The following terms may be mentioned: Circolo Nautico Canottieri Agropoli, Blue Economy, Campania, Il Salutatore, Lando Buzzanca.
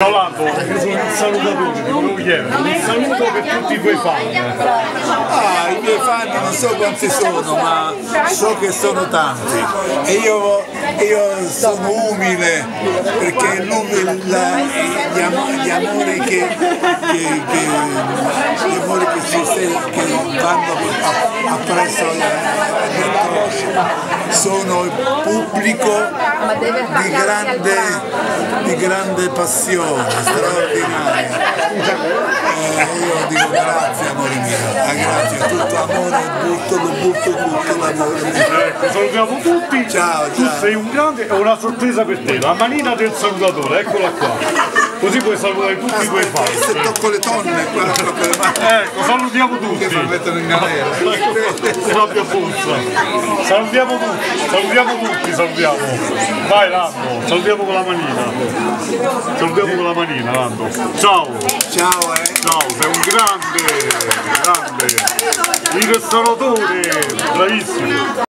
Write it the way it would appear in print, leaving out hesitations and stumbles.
Lando, salutatore, come chiami? Saluto per tutti i tuoi fan. Ah, i miei fan non so quanti sono, ma so che sono tanti. E io sono umile, perché gli amori che vanno appresso sono il pubblico di grande passione, straordinaria. Io dico grazie, amore mio, grazie, tutto amore, tutto l'amore. Ecco, salutiamo tutti, ciao, tu sei un grande, è una sorpresa per te, la manina del salutatore, eccola qua. Così puoi salutare tutti quei fatti. Se tocco le tonne, quello che per me. Ecco, salutiamo tutti. Che mettono in galera. Fabio Forza. Salutiamo tutti. Vai Lando, salutiamo con la manina. Lando. Ciao. Ciao Ciao, sei un grande. Il restauratore. Bravissimo.